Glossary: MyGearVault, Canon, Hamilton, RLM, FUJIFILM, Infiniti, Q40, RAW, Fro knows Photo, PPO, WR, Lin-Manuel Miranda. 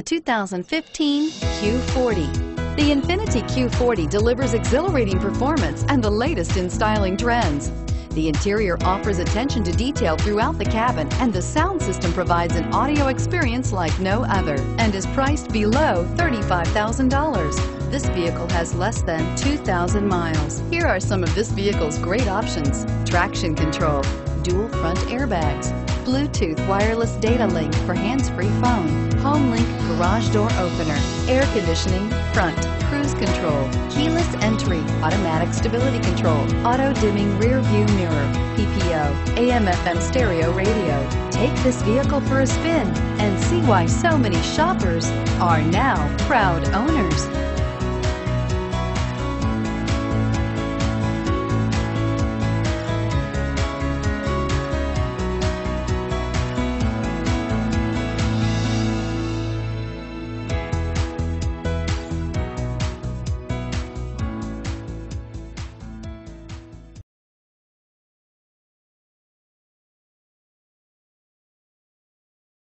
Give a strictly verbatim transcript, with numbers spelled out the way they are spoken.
The two thousand fifteen Q forty. The Infiniti Q forty delivers exhilarating performance and the latest in styling trends. The interior offers attention to detail throughout the cabin, and the sound system provides an audio experience like no other, and is priced below thirty-five thousand dollars. This vehicle has less than two thousand miles. Here are some of this vehicle's great options: traction control, dual front airbags, Bluetooth wireless data link for hands-free phone, home link garage door opener, air conditioning, front, cruise control, keyless entry, automatic stability control, auto-dimming rear view mirror, P P O, A M F M stereo radio. Take this vehicle for a spin and see why so many shoppers are now proud owners.